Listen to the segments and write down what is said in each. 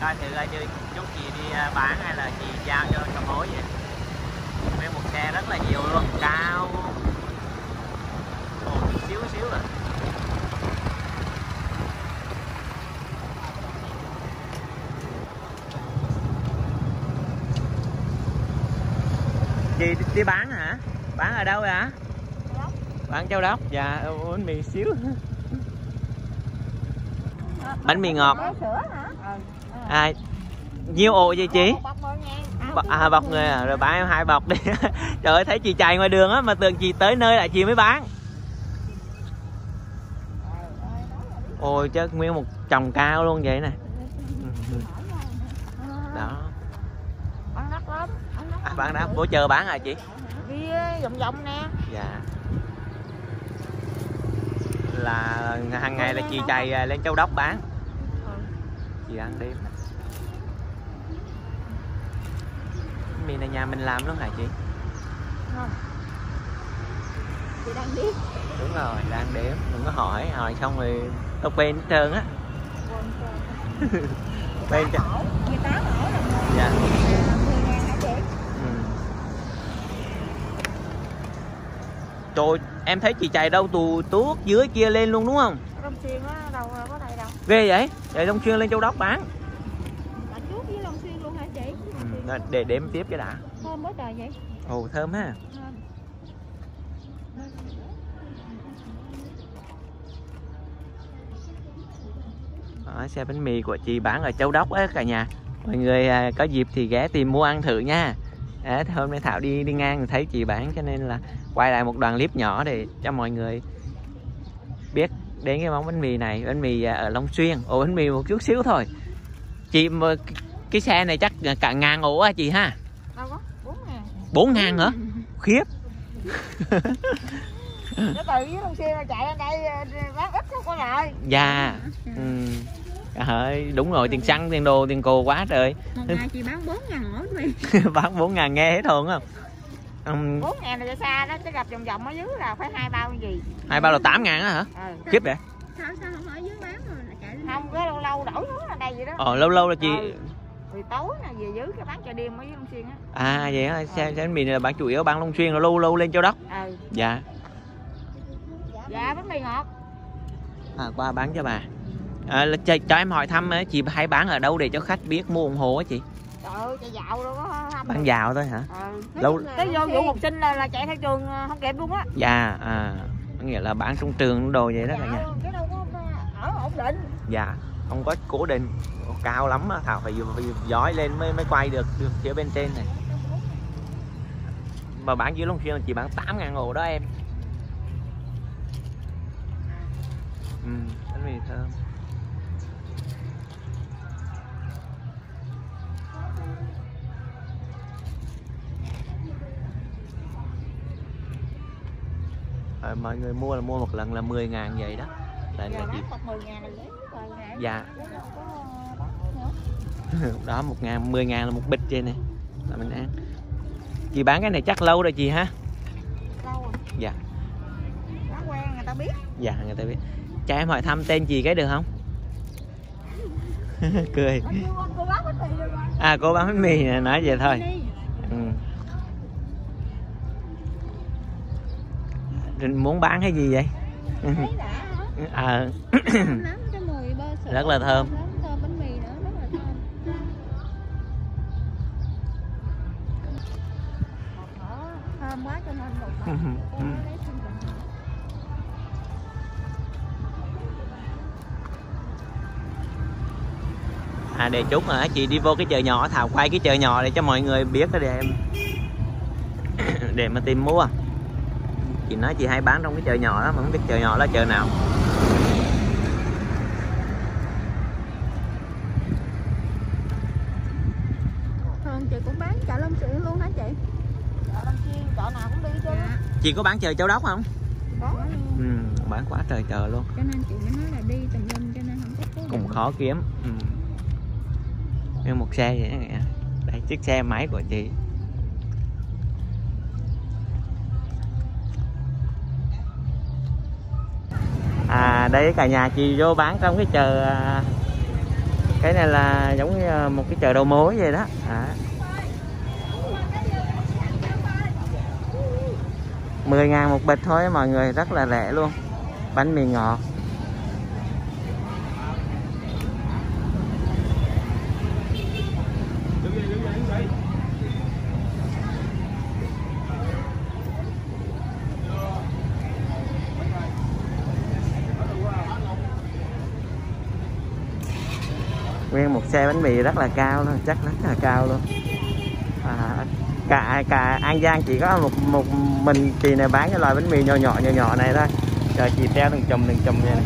Coi thử coi như chút gì đi bán hay là gì giao cho cầm hối vậy. Mấy một xe rất là nhiều luôn, cao một xíu xíu rồi. Chị đi bán hả? Bán ở đâu hả? Bán Châu Đốc. Dạ, bánh mì xíu. Bánh mì ngọt. À, nhiêu ồ vậy chị? À, bọc người à, rồi bán em 2 bọc đi. Trời ơi, thấy chị chạy ngoài đường á, mà tưởng chị tới nơi lại chị mới bán. Ôi, chứ nguyên một chồng cao luôn vậy nè. Đó. Bán đắt lắm. À, bán đắt, bữa chờ bán à chị? Đi vòng vòng nè. Dạ. Là hàng ngày là chị chạy lên Châu Đốc bán. Chị ăn đêm. Mì này nhà mình làm luôn hả chị? Không. Chị đang đếm. Đúng rồi, đang đếm. Đừng có hỏi xong rồi tao quên hết trơn á. Quên trơn. 18 ổ là 10. Dạ. 10.000 hả chị? Trời, em thấy chị chạy đâu từ tuốt dưới kia lên luôn đúng không? Long Xuyên á, đâu có đây đâu. Ghê vậy? Chạy Long Xuyên lên Châu Đốc bán. Bạn trước với Long Xuyên luôn hả chị? Ừ, để đếm tiếp cái đã. Thơm quá trời vậy. Ồ thơm ha. Thơm. Đó, xe bánh mì của chị bán ở Châu Đốc á cả nhà. Mọi người có dịp thì ghé tìm mua ăn thử nha. À, hôm nay Thảo đi ngang thấy chị bán cho nên là quay lại một đoạn clip nhỏ để cho mọi người biết đến cái món bánh mì này. Bánh mì ở Long Xuyên. Ồ, bánh mì một chút xíu thôi chị, mà cái xe này chắc cả 1000 ổ á chị ha? Đâu có, 4000. 4000 hả? Khiếp. Nó từ với Long Xuyên chạy lên đây bán ít không có lại. Dạ. Trời, đúng rồi, tiền xăng, tiền đồ, tiền cồ quá trời. Một ngày chị bán 4000 ổ bánh mì. Bán 4000 nghe hết hồn không? 4000 là xa đó, chứ gặp vòng vòng ở dưới là phải 2 bao gì. 2 bao là 8000 á hả? Ừ. Kiếp vậy. Sao không ở dưới bán rồi chạy lên. Không, cứ lâu lâu đổi hướng là đây vậy đó. Lâu lâu là chị. Thì tối nè về dưới cái bán chợ đêm ở dưới Long Xuyên á. À vậy á, xe bánh mì là bán chủ yếu bán Long Xuyên rồi lâu lâu lên Châu Đốc. Ừ. Dạ. Dạ bánh mì ngọt. À qua bán cho bà. À, cho em hỏi thăm chị hay bán ở đâu để cho khách biết mua ủng hộ á chị? Trời ơi, chạy dạo luôn á. Bán dạo thôi hả? Lâu tới vô vụ học sinh là chạy theo trường không kịp luôn á. Dạ, à, nghĩa là bán trong trường đồ vậy đó cả nhà. Cái đâu có ở ổn định. Dạ, không có cố định, cao lắm á, Thảo phải dõi lên mới quay được phía bên trên này. Mà bán dưới Long Xuyên là chị bán 8000 ổ đó em. Bánh mì thơm. Mọi người mua là mua một lần là 10.000 vậy đó. Là chị... 10.000 là lấy rồi. Dạ. Đó 1.000, 10.000 là một bịch trên này. Là mình ăn. Chị bán cái này chắc lâu rồi chị ha? Lâu rồi. Dạ. Đã quen người ta biết. Dạ người ta biết. Cho em hỏi thăm tên chị cái được không? Cười. Cô bán bánh mì được rồi. À cô bán bánh mì này, nói vậy thôi. Muốn bán cái gì vậy? À. Rất là thơm. À để chút hả chị đi vô cái chợ nhỏ, Thảo quay cái chợ nhỏ để cho mọi người biết để em để mà tìm mua. Chị nói chị hay bán trong cái chợ nhỏ đó mà không biết chợ nhỏ là chợ nào. Thường chị cũng bán chợ Long Xuyên luôn hả chị? Chợ Long Xuyên chợ nào cũng đi chứ. Dạ. Chị có bán chợ Châu Đốc không? Có. Bán quá trời chợ luôn. Cho nên chị mới nói là đi tùm lum cho nên không có. Cũng khó kiếm. Như một xe vậy nè. Đây chiếc xe máy của chị. À đây cả nhà chị vô bán trong cái chợ Cái này là giống như một cái chợ đầu mối vậy đó. À, 10.000 một bịch thôi mọi người, rất là rẻ luôn. Bánh mì ngọt. Nguyên một xe bánh mì rất là cao luôn, chắc rất là cao luôn. À, cả An Giang chỉ có một mình kỳ này bán cái loại bánh mì nhỏ nhỏ này thôi. Trời, chị treo từng chùm vậy này.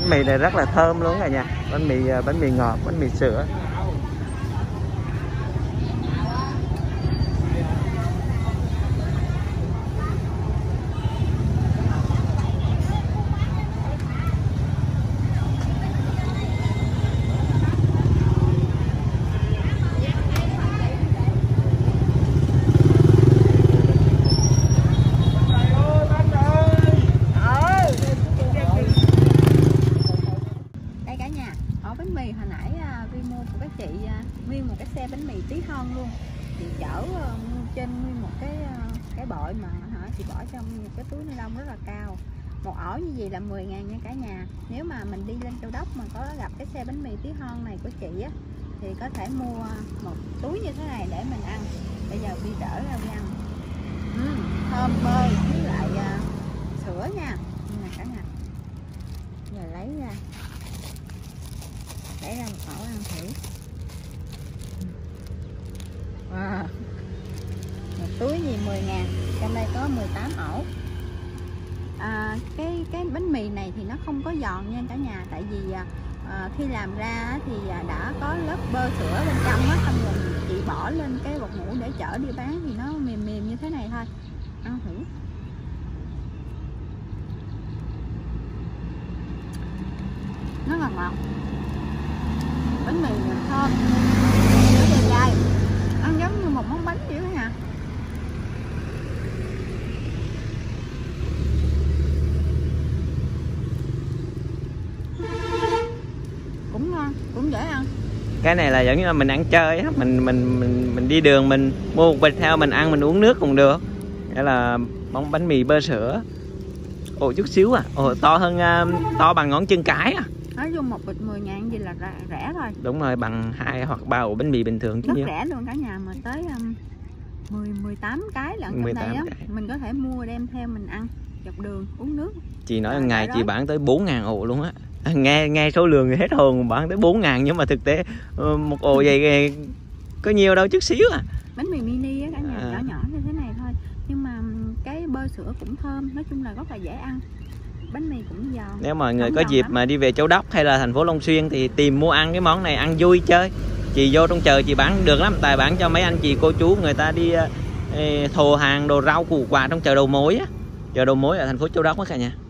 Bánh mì này rất là thơm luôn cả nhà. Bánh mì ngọt, bánh mì sữa. Một ổ như vậy là 10.000 nha cả nhà. Nếu mà mình đi lên Châu Đốc mà có gặp cái xe bánh mì tí hon này của chị á, thì có thể mua một túi như thế này để mình ăn. Bây giờ đi trở ra đi ăn. Thơm mơ với lại sữa nha. Nè cả nhà, giờ lấy ra một ổ ăn thử. Wow, một túi gì 10.000. Trong đây có 18 ổ. À, cái bánh mì này thì nó không có giòn nha cả nhà, tại vì khi làm ra thì đã có lớp bơ sữa bên trong á, xong rồi chị bỏ lên cái bột ngũ để chở đi bán thì nó mềm như thế này thôi. Ăn thử. Nó là ngọt. Bánh mì thơm, nó dai dai. Ăn giống như một món bánh vậy đó nha. Cái này là giống như là mình ăn chơi á, mình đi đường mình mua một bịch theo mình ăn, mình uống nước cũng được. Nghĩa là món bánh mì bơ sữa. Ồ chút xíu à, ồ to hơn, to bằng ngón chân cái à. Nói chung một bịch 10.000 gì là rẻ thôi. Đúng rồi, bằng 2 hoặc 3 ổ bánh mì bình thường chứ. Rất rẻ luôn cả nhà, mà tới 18 cái lận trong đây á. Mình có thể mua đem theo mình ăn dọc đường, uống nước. Chị nói ngày chị bán tới 4.000 ổ luôn á. Nghe số lượng thì hết hồn, bán tới 4.000 nhưng mà thực tế một ổ vậy có nhiều đâu, chút xíu à. Bánh mì mini á cả nhà, nhỏ như thế này thôi. Nhưng mà cái bơ sữa cũng thơm, nói chung là rất là dễ ăn. Bánh mì cũng giòn. Nếu mọi người có dịp mà đi về Châu Đốc hay là thành phố Long Xuyên thì tìm mua ăn cái món này, ăn vui chơi. Chị vô trong chợ chị bán được lắm, tại bán cho mấy anh chị cô chú người ta đi thồ hàng đồ rau củ quả trong chợ đầu mối á. Chợ đầu mối ở thành phố Châu Đốc á cả nhà.